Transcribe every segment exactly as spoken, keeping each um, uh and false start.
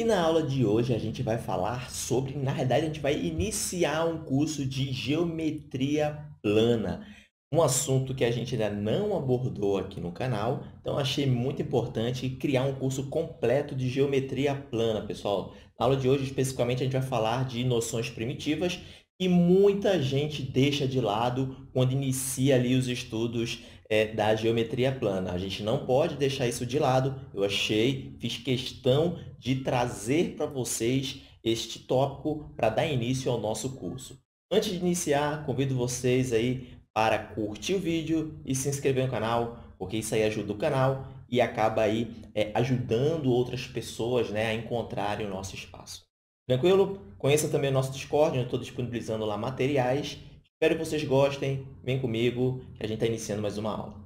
E na aula de hoje a gente vai falar sobre, na verdade a gente vai iniciar um curso de geometria plana, um assunto que a gente ainda não abordou aqui no canal, então achei muito importante criar um curso completo de geometria plana, pessoal. Na aula de hoje especificamente a gente vai falar de noções primitivas e muita gente deixa de lado quando inicia ali os estudos é, da geometria plana. A gente não pode deixar isso de lado. Eu achei, fiz questão de trazer para vocês este tópico para dar início ao nosso curso. Antes de iniciar, convido vocês aí para curtir o vídeo e se inscrever no canal, porque isso aí ajuda o canal e acaba aí é, ajudando outras pessoas, né, a encontrarem o nosso espaço. Tranquilo? Conheça também o nosso Discord, onde eu estou disponibilizando lá materiais. Espero que vocês gostem. Vem comigo, que a gente está iniciando mais uma aula.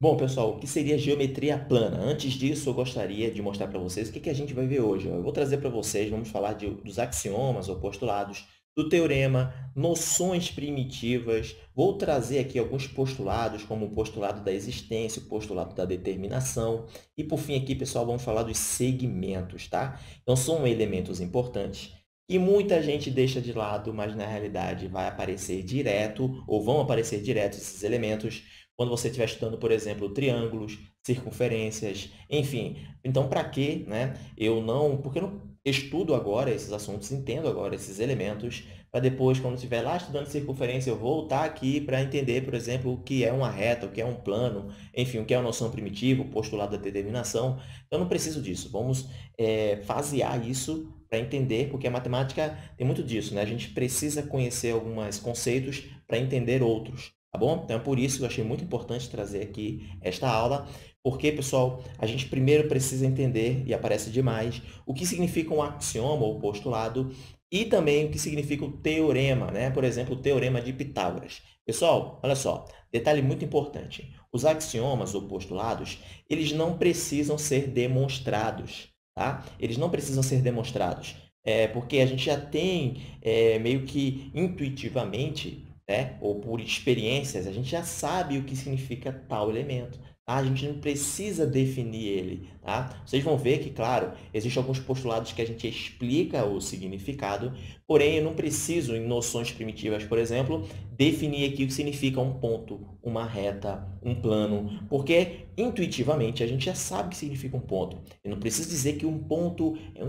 Bom, pessoal, o que seria geometria plana? Antes disso, eu gostaria de mostrar para vocês o que, que a gente vai ver hoje. Eu vou trazer para vocês, vamos falar de, dos axiomas ou postulados, do teorema, noções primitivas. Vou trazer aqui alguns postulados, como o postulado da existência, o postulado da determinação. E, por fim, aqui, pessoal, vamos falar dos segmentos, tá? Então, são elementos importantes que muita gente deixa de lado, mas, na realidade, vai aparecer direto, ou vão aparecer direto esses elementos, quando você estiver estudando, por exemplo, triângulos, circunferências, enfim. Então, para quê, né? Eu não... Porque eu não estudo agora esses assuntos, entendo agora esses elementos, para depois, quando estiver lá estudando circunferência, eu voltar aqui para entender, por exemplo, o que é uma reta, o que é um plano, enfim, o que é uma noção primitiva, o postulado da determinação. Então, não preciso disso. Vamos é, fasear isso para entender, porque a matemática tem muito disso, né? A gente precisa conhecer alguns conceitos para entender outros. Tá bom? Então, por isso eu achei muito importante trazer aqui esta aula, porque, pessoal, a gente primeiro precisa entender, e aparece demais, o que significa um axioma ou postulado e também o que significa o teorema, né? Por exemplo, o teorema de Pitágoras. Pessoal, olha só, detalhe muito importante. Os axiomas ou postulados, eles não precisam ser demonstrados, tá? Eles não precisam ser demonstrados, é, porque a gente já tem é, meio que intuitivamente... Né? Ou por experiências, a gente já sabe o que significa tal elemento, tá? A gente não precisa definir ele, tá? Vocês vão ver que, claro, existem alguns postulados que a gente explica o significado, porém eu não preciso, em noções primitivas, por exemplo, definir aqui o que significa um ponto, uma reta, um plano, porque intuitivamente a gente já sabe o que significa um ponto. Eu não preciso dizer que um ponto é um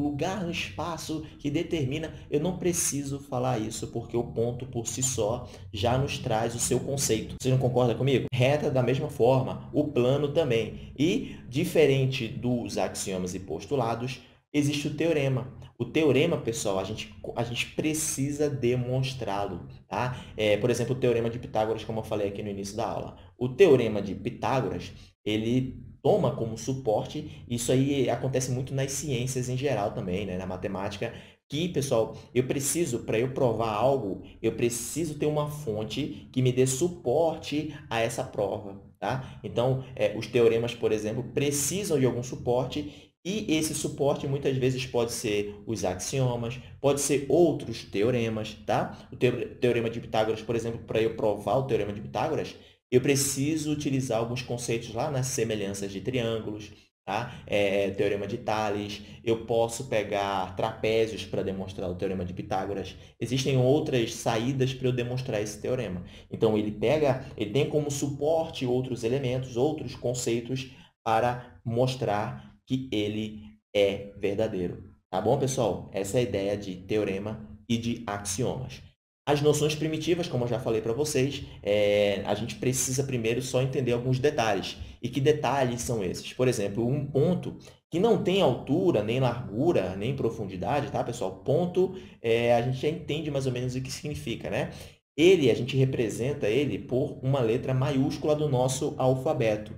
lugar no espaço que determina, eu não preciso falar isso, porque o ponto por si só já nos traz o seu conceito. Vocês não concordam comigo? Reta da mesma forma, o plano também. E, diferente dos axiomas e postulados, existe o teorema. O teorema, pessoal, a gente, a gente precisa demonstrá-lo, tá? É, por exemplo, o teorema de Pitágoras, como eu falei aqui no início da aula. O teorema de Pitágoras, ele toma como suporte, isso aí acontece muito nas ciências em geral também, né? Na matemática, que, pessoal, eu preciso, para eu provar algo, eu preciso ter uma fonte que me dê suporte a essa prova, tá? Então, é, os teoremas, por exemplo, precisam de algum suporte. E esse suporte muitas vezes pode ser os axiomas, pode ser outros teoremas, tá? O teorema de Pitágoras, por exemplo, para eu provar o teorema de Pitágoras, eu preciso utilizar alguns conceitos lá nas semelhanças de triângulos, tá? É, teorema de Tales, eu posso pegar trapézios para demonstrar o teorema de Pitágoras. Existem outras saídas para eu demonstrar esse teorema. Então, ele pega, ele tem como suporte outros elementos, outros conceitos para mostrar que ele é verdadeiro. Tá bom, pessoal? Essa é a ideia de teorema e de axiomas. As noções primitivas, como eu já falei para vocês, é, a gente precisa primeiro só entender alguns detalhes. E que detalhes são esses? Por exemplo, um ponto que não tem altura, nem largura, nem profundidade, tá, pessoal? Ponto, é, a gente já entende mais ou menos o que significa, né? Ele, a gente representa ele por uma letra maiúscula do nosso alfabeto.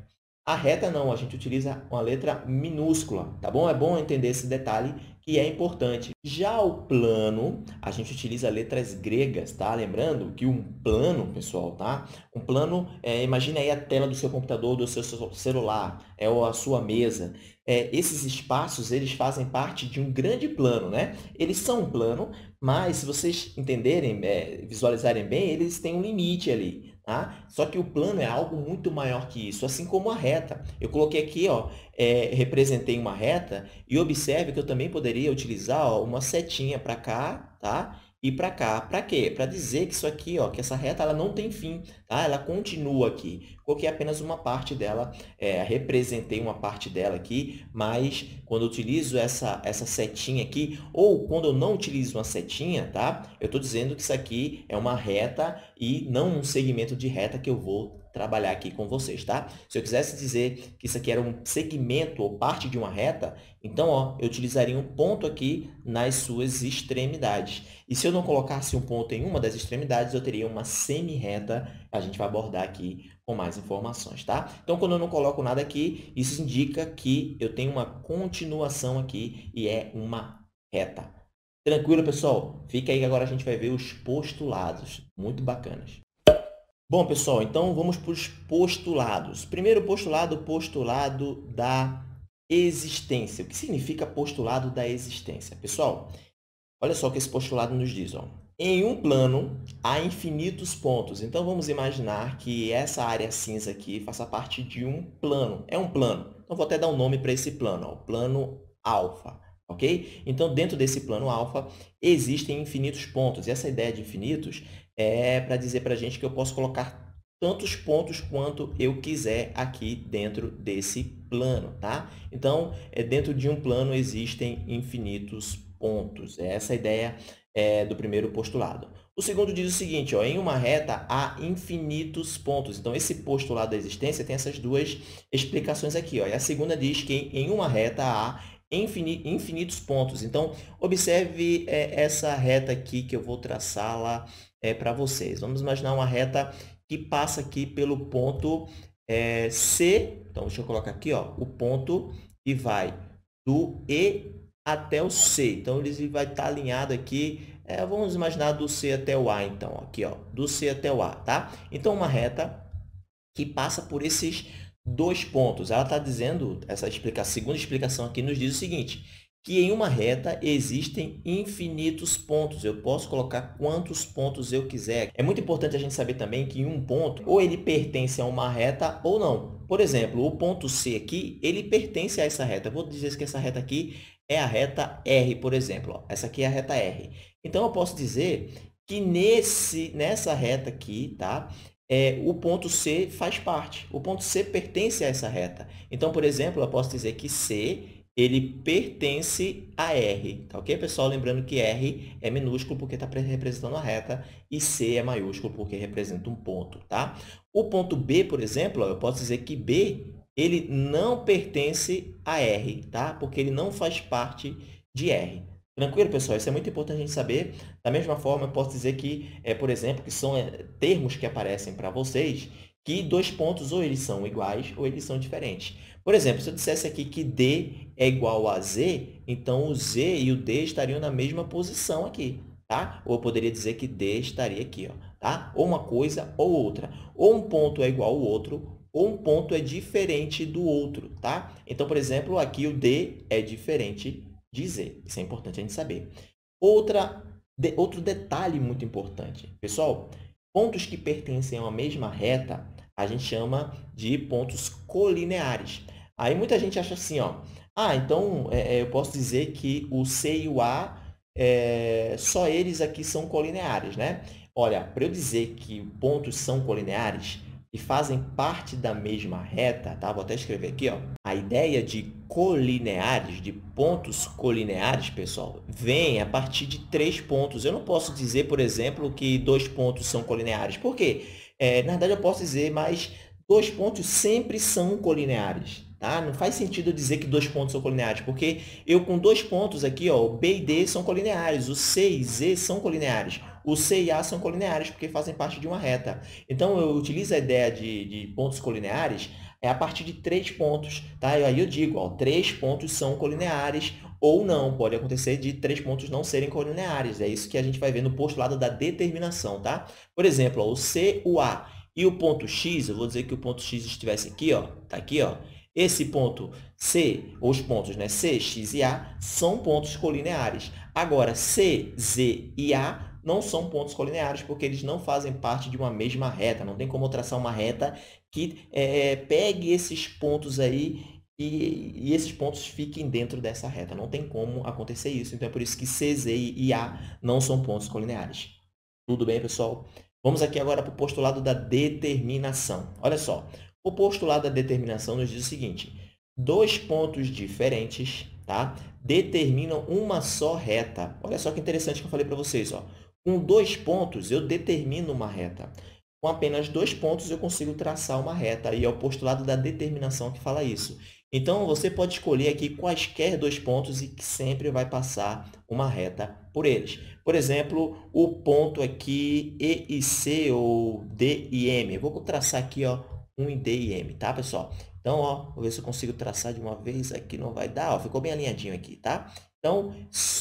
A reta não, a gente utiliza uma letra minúscula, tá bom? É bom entender esse detalhe que é importante. Já o plano, a gente utiliza letras gregas, tá? Lembrando que um plano, pessoal, tá? Um plano, é, imagina aí a tela do seu computador, do seu celular, é, ou a sua mesa. É, esses espaços, eles fazem parte de um grande plano, né? Eles são um plano, mas se vocês entenderem, é, visualizarem bem, eles têm um limite ali. Tá? Só que o plano é algo muito maior que isso, assim como a reta. Eu coloquei aqui, ó, é, representei uma reta, e observe que eu também poderia utilizar, ó, uma setinha para cá, tá? E para cá. Para quê? Para dizer que isso aqui, ó, que essa reta ela não tem fim, tá? Ela continua aqui. Coloquei apenas uma parte dela, é, representei uma parte dela aqui, mas quando eu utilizo essa, essa setinha aqui, ou quando eu não utilizo uma setinha, tá? Eu estou dizendo que isso aqui é uma reta e não um segmento de reta que eu vou trabalhar aqui com vocês, tá? Se eu quisesse dizer que isso aqui era um segmento ou parte de uma reta, então, ó, eu utilizaria um ponto aqui nas suas extremidades. E se eu não colocasse um ponto em uma das extremidades, eu teria uma semi-reta. A gente vai abordar aqui com mais informações, tá? Então, quando eu não coloco nada aqui, isso indica que eu tenho uma continuação aqui e é uma reta. Tranquilo, pessoal? Fica aí que agora a gente vai ver os postulados, muito bacanas. Bom, pessoal, então vamos para os postulados. Primeiro postulado, postulado da existência. O que significa postulado da existência? Pessoal, olha só o que esse postulado nos diz. Ó. Em um plano, há infinitos pontos. Então, vamos imaginar que essa área cinza aqui faça parte de um plano. É um plano. Então, vou até dar um nome para esse plano. Ó, plano alfa. Ok? Então, dentro desse plano alfa, existem infinitos pontos. E essa ideia de infinitos é para dizer para a gente que eu posso colocar tantos pontos quanto eu quiser aqui dentro desse plano, tá? Então, dentro de um plano existem infinitos pontos. Essa é a ideia é, do primeiro postulado. O segundo diz o seguinte, ó, em uma reta há infinitos pontos. Então, esse postulado da existência tem essas duas explicações aqui, ó. E a segunda diz que em uma reta há infinitos pontos. Então, observe é, essa reta aqui que eu vou traçá-la é, para vocês. Vamos imaginar uma reta que passa aqui pelo ponto é, C. Então, deixa eu colocar aqui, ó, o ponto que vai do E até o C. Então, ele vai estar tá alinhado aqui. É, vamos imaginar do C até o A, então. Aqui, ó, do C até o A, tá? Então, uma reta que passa por esses dois pontos. Ela está dizendo, essa explicação, segunda explicação aqui nos diz o seguinte, que em uma reta existem infinitos pontos. Eu posso colocar quantos pontos eu quiser. É muito importante a gente saber também que um ponto, ou ele pertence a uma reta ou não. Por exemplo, o ponto C aqui, ele pertence a essa reta. Eu vou dizer que essa reta aqui é a reta R, por exemplo. Ó, essa aqui é a reta R. Então, eu posso dizer que nesse, nessa reta aqui, tá? É, o ponto C faz parte, o ponto C pertence a essa reta. Então, por exemplo, eu posso dizer que C, ele pertence a R, tá ok, pessoal? Lembrando que R é minúsculo porque está representando a reta e C é maiúsculo porque representa um ponto, tá? O ponto B, por exemplo, eu posso dizer que B, ele não pertence a R, tá? Porque ele não faz parte de R. Tranquilo, pessoal? Isso é muito importante a gente saber. Da mesma forma, eu posso dizer que, é, por exemplo, que são termos que aparecem para vocês, que dois pontos ou eles são iguais ou eles são diferentes. Por exemplo, se eu dissesse aqui que D é igual a Z, então o Z e o D estariam na mesma posição aqui, tá? Ou eu poderia dizer que D estaria aqui, ó, tá? Ou uma coisa ou outra. Ou um ponto é igual ao outro, ou um ponto é diferente do outro, tá? Então, por exemplo, aqui o D é diferente de Z. Isso é importante a gente saber. Outra, de, outro detalhe muito importante. Pessoal, pontos que pertencem a uma mesma reta, a gente chama de pontos colineares. Aí muita gente acha assim, ó, ah, então é, eu posso dizer que o C e o A, é, só eles aqui são colineares, né? Olha, para eu dizer que pontos são colineares e fazem parte da mesma reta, tá? Vou até escrever aqui, ó. A ideia de colineares, de pontos colineares, pessoal, vem a partir de três pontos. Eu não posso dizer, por exemplo, que dois pontos são colineares. Por quê? É, na verdade, eu posso dizer, mas dois pontos sempre são colineares, tá? Não faz sentido eu dizer que dois pontos são colineares, porque eu com dois pontos aqui, ó, o B e D são colineares, o C e Z são colineares. O C e A são colineares porque fazem parte de uma reta. Então, eu utilizo a ideia de, de pontos colineares é a partir de três pontos, tá? E aí eu digo, ó, três pontos são colineares ou não. Pode acontecer de três pontos não serem colineares. É isso que a gente vai ver no postulado da determinação, tá? Por exemplo, ó, o C, o A e o ponto X, eu vou dizer que o ponto X estivesse aqui, ó, tá aqui, ó. Esse ponto C, ou os pontos, né, C, X e A, são pontos colineares. Agora, C, Z e A não são pontos colineares porque eles não fazem parte de uma mesma reta. Não tem como traçar uma reta que é, pegue esses pontos aí e, e esses pontos fiquem dentro dessa reta. Não tem como acontecer isso. Então, é por isso que C, Z e A não são pontos colineares. Tudo bem, pessoal? Vamos aqui agora para o postulado da determinação. Olha só. O postulado da determinação nos diz o seguinte: dois pontos diferentes, tá, determinam uma só reta. Olha só que interessante que eu falei para vocês, ó. Com dois pontos, eu determino uma reta. Com apenas dois pontos, eu consigo traçar uma reta. E é o postulado da determinação que fala isso. Então, você pode escolher aqui quaisquer dois pontos e que sempre vai passar uma reta por eles. Por exemplo, o ponto aqui E e C ou D e M. Eu vou traçar aqui, ó, um e D e M, tá, pessoal? Então, ó, vou ver se eu consigo traçar de uma vez aqui. Não vai dar, ó, ficou bem alinhadinho aqui, tá? Então,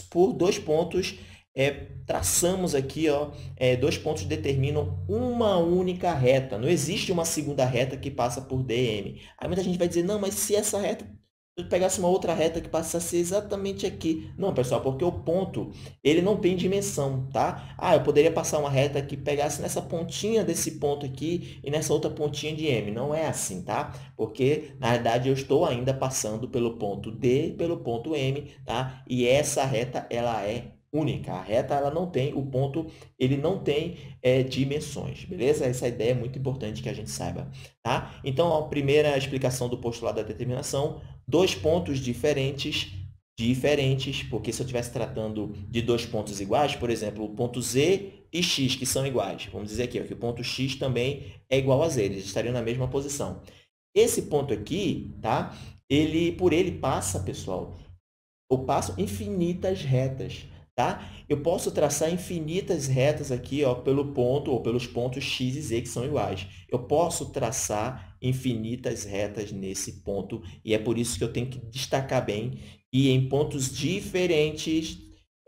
por dois pontos, é, traçamos aqui, ó, é, dois pontos determinam uma única reta. Não existe uma segunda reta que passa por D e M. Aí muita gente vai dizer, não, mas se essa reta, se eu pegasse uma outra reta que passasse exatamente aqui. Não, pessoal, porque o ponto, ele não tem dimensão, tá? Ah, eu poderia passar uma reta que pegasse nessa pontinha desse ponto aqui e nessa outra pontinha de M. Não é assim, tá? Porque, na verdade, eu estou ainda passando pelo ponto D, pelo ponto M, tá? E essa reta, ela é única. A reta, ela não tem, o ponto, ele não tem é, dimensões, beleza? Essa ideia é muito importante que a gente saiba, tá? Então, a primeira explicação do postulado da determinação: dois pontos diferentes, diferentes, porque se eu estivesse tratando de dois pontos iguais, por exemplo, o ponto Z e X, que são iguais. Vamos dizer aqui, ó, que o ponto X também é igual a Z, eles estariam na mesma posição. Esse ponto aqui, tá? Ele, por ele passa, pessoal, eu passo infinitas retas, tá? Eu posso traçar infinitas retas aqui, ó, pelo ponto ou pelos pontos X e Z que são iguais. Eu posso traçar infinitas retas nesse ponto e é por isso que eu tenho que destacar bem e em pontos diferentes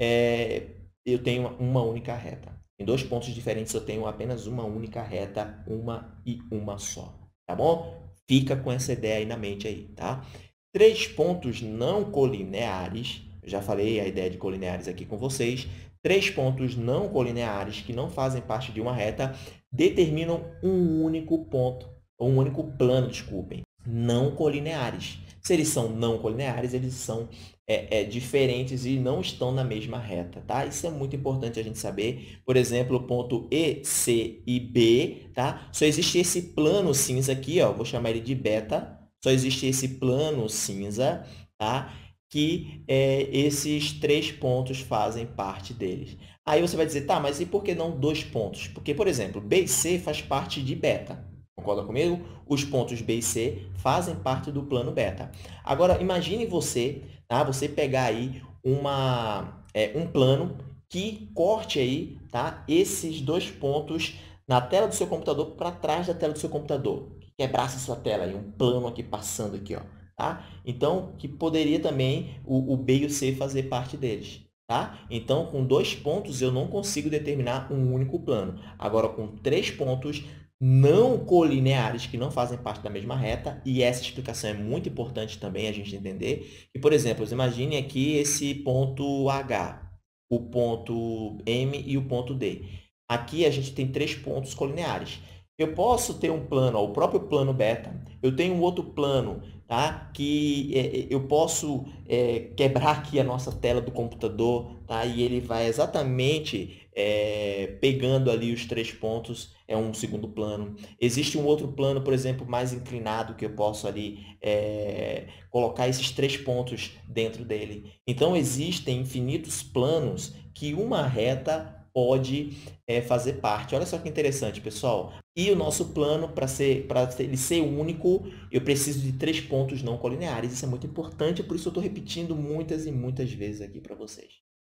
é, eu tenho uma única reta. Em dois pontos diferentes eu tenho apenas uma única reta, uma e uma só, tá bom? Fica com essa ideia aí na mente aí, tá? Três pontos não colineares, eu já falei a ideia de colineares aqui com vocês. Três pontos não colineares que não fazem parte de uma reta determinam um único ponto, um único plano, desculpem, não colineares. Se eles são não colineares, eles são é, é, diferentes e não estão na mesma reta, tá? Isso é muito importante a gente saber. Por exemplo, o ponto E, C e B, tá? Só existe esse plano cinza aqui, ó, vou chamar ele de beta. Só existe esse plano cinza, tá? Que é, esses três pontos fazem parte deles. Aí você vai dizer, tá, mas e por que não dois pontos? Porque, por exemplo, B e C faz parte de beta. Concorda comigo? Os pontos B e C fazem parte do plano beta. Agora, imagine você, tá? Você pegar aí uma, é, um plano que corte aí, tá? Esses dois pontos na tela do seu computador para trás da tela do seu computador. Quebrasse a sua tela aí, um plano aqui passando aqui, ó, tá? Então, que poderia também o, o B e o C fazer parte deles. Tá? Então, com dois pontos, eu não consigo determinar um único plano. Agora, com três pontos não colineares, que não fazem parte da mesma reta, e essa explicação é muito importante também a gente entender. E, por exemplo, imagine aqui esse ponto H, o ponto M e o ponto D. Aqui a gente tem três pontos colineares. Eu posso ter um plano, ó, o próprio plano beta, eu tenho um outro plano, tá? Que é, eu posso é, quebrar aqui a nossa tela do computador, tá? E ele vai exatamente é, pegando ali os três pontos, é um segundo plano. Existe um outro plano, por exemplo, mais inclinado, que eu posso ali é, colocar esses três pontos dentro dele. Então, existem infinitos planos que uma reta pode é, fazer parte. Olha só que interessante, pessoal. E o nosso plano, para ser, para ele ser único, eu preciso de três pontos não colineares. Isso é muito importante, por isso eu estou repetindo muitas e muitas vezes aqui para vocês.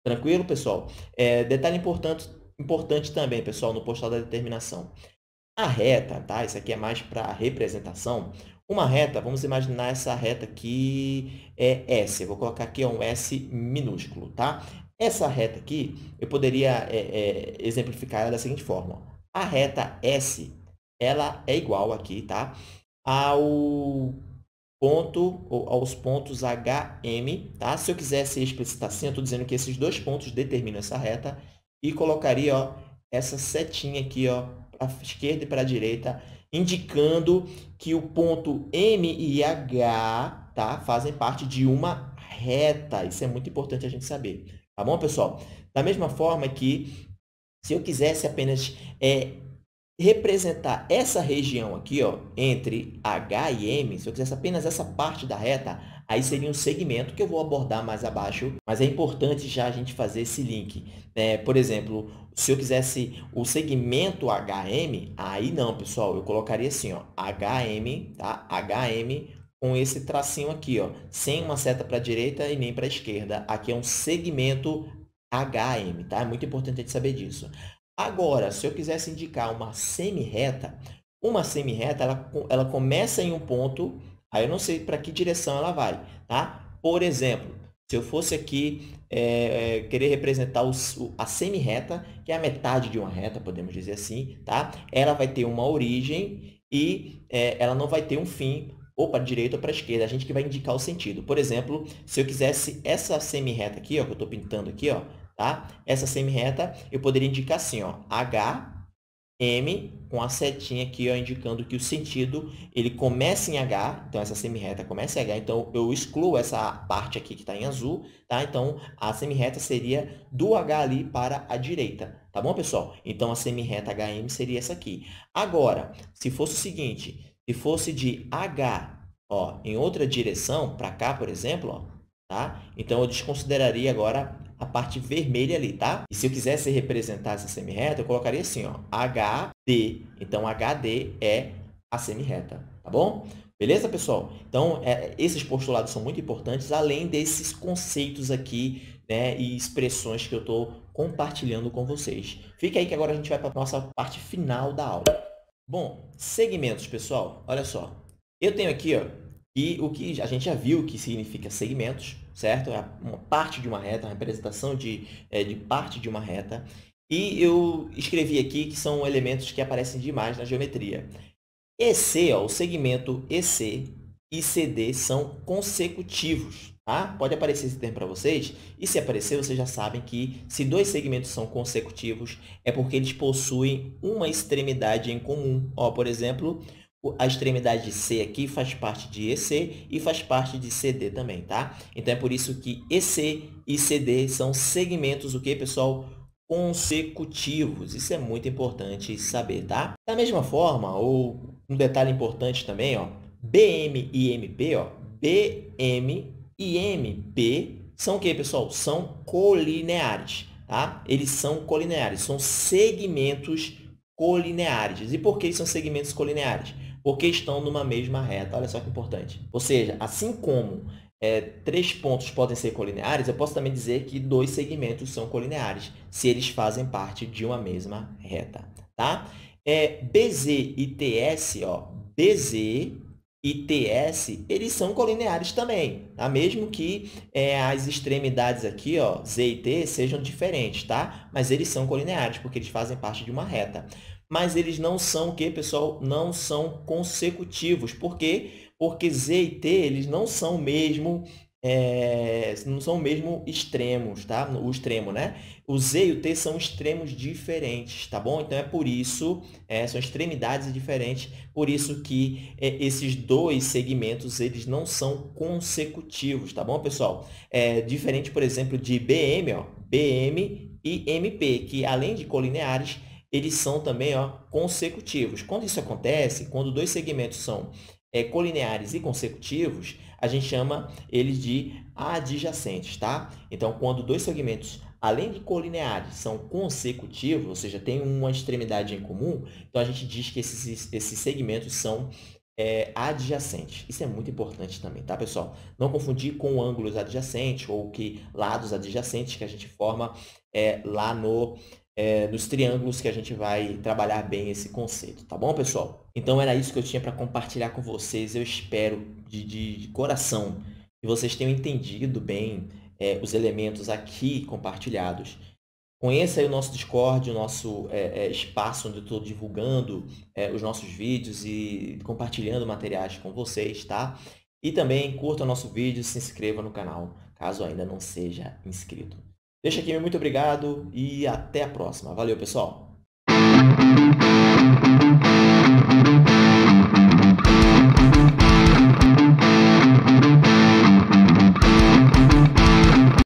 Tranquilo, pessoal? É, detalhe importante, importante também, pessoal, no postulado da determinação. A reta, tá? Isso aqui é mais para representação. Uma reta, vamos imaginar essa reta aqui é S. Eu vou colocar aqui um S minúsculo, tá? Essa reta aqui, eu poderia é, é, exemplificar ela da seguinte forma. A reta S, ela é igual aqui, tá? Ao ponto, ou aos pontos H M, tá? Se eu quisesse explicitar assim, eu estou dizendo que esses dois pontos determinam essa reta e colocaria, ó, essa setinha aqui, ó, para a esquerda e para a direita, indicando que o ponto M e H, tá, fazem parte de uma reta. Isso é muito importante a gente saber, tá bom, pessoal? Da mesma forma que, se eu quisesse apenas é, representar essa região aqui, ó, entre H e M, se eu quisesse apenas essa parte da reta, aí seria um segmento que eu vou abordar mais abaixo, mas é importante já a gente fazer esse link. É, por exemplo, se eu quisesse o segmento H M, aí não, pessoal, eu colocaria assim, ó, H M, tá? H M com esse tracinho aqui, ó, sem uma seta para a direita e nem para a esquerda. Aqui é um segmento H M, tá? É muito importante a gente saber disso. Agora, se eu quisesse indicar uma semirreta, uma semirreta, ela, ela começa em um ponto, aí eu não sei para que direção ela vai, tá? Por exemplo, se eu fosse aqui é, é, querer representar os, a semirreta, que é a metade de uma reta, podemos dizer assim, tá? Ela vai ter uma origem e é, ela não vai ter um fim, ou para a direita ou para a esquerda, a gente que vai indicar o sentido. Por exemplo, se eu quisesse essa semirreta aqui, ó, que eu estou pintando aqui, ó, tá? Essa semirreta, eu poderia indicar assim, ó, H, M, com a setinha aqui, ó, indicando que o sentido, ele começa em H, então essa semirreta começa em H, então eu excluo essa parte aqui que está em azul, tá? Então, a semirreta seria do H ali para a direita, tá bom, pessoal? Então, a semirreta H M seria essa aqui. Agora, se fosse o seguinte, se fosse de H, ó, em outra direção, para cá, por exemplo, ó, tá? Então, eu desconsideraria agora a parte vermelha ali, tá? E se eu quisesse representar essa semirreta, eu colocaria assim, ó, H D. Então, H D é a semirreta, tá bom? Beleza, pessoal? Então, é, esses postulados são muito importantes, além desses conceitos aqui, né, e expressões que eu estou compartilhando com vocês. Fica aí que agora a gente vai para a nossa parte final da aula. Bom, segmentos, pessoal, olha só. Eu tenho aqui, ó, e o que a gente já viu que significa segmentos, certo? É uma parte de uma reta, uma representação de, é, de parte de uma reta. E eu escrevi aqui que são elementos que aparecem demais na geometria. E C, ó, o segmento E C e C D são consecutivos, tá? Pode aparecer esse termo para vocês. E se aparecer, vocês já sabem que se dois segmentos são consecutivos, é porque eles possuem uma extremidade em comum. Ó, por exemplo, a extremidade C aqui faz parte de E C e faz parte de C D também, tá? Então, é por isso que E C e C D são segmentos, o que, pessoal? Consecutivos. Isso é muito importante saber, tá? Da mesma forma, ou um detalhe importante também, ó, B M e M P, ó, B M e M P são o que, pessoal? São colineares, tá? Eles são colineares, são segmentos colineares. E por que são segmentos colineares? Porque estão numa mesma reta, olha só que importante. Ou seja, assim como é, três pontos podem ser colineares, eu posso também dizer que dois segmentos são colineares, se eles fazem parte de uma mesma reta, tá? É, B Z e T S, ó, B Z e T S, eles são colineares também, tá? Mesmo que é, as extremidades aqui, ó, Z e T, sejam diferentes, tá? Mas eles são colineares, porque eles fazem parte de uma reta. Mas eles não são o quê, pessoal? Não são consecutivos. Por quê? Porque Z e T, eles não são mesmo, é, não são mesmo extremos, tá? O extremo, né? O Z e o T são extremos diferentes, tá bom? Então, é por isso, é, são extremidades diferentes, por isso que é, esses dois segmentos, eles não são consecutivos, tá bom, pessoal? É diferente, por exemplo, de B M, ó, B M e M P, que além de colineares, eles são também, ó, consecutivos. Quando isso acontece, quando dois segmentos são é, colineares e consecutivos, a gente chama eles de adjacentes, tá? Então, quando dois segmentos, além de colineares, são consecutivos, ou seja, tem uma extremidade em comum, então a gente diz que esses, esses segmentos são é, adjacentes. Isso é muito importante também, tá, pessoal? Não confundir com ângulos adjacentes ou que lados adjacentes que a gente forma é, lá no... É, nos triângulos, que a gente vai trabalhar bem esse conceito, tá bom, pessoal? Então, era isso que eu tinha para compartilhar com vocês. Eu espero de, de, de coração que vocês tenham entendido bem é, os elementos aqui compartilhados. Conheça aí o nosso Discord, o nosso é, é, espaço onde eu estou divulgando é, os nossos vídeos e compartilhando materiais com vocês, tá? E também curta o nosso vídeo, se inscreva no canal, caso ainda não seja inscrito. Deixa aqui meu muito obrigado e até a próxima. Valeu, pessoal!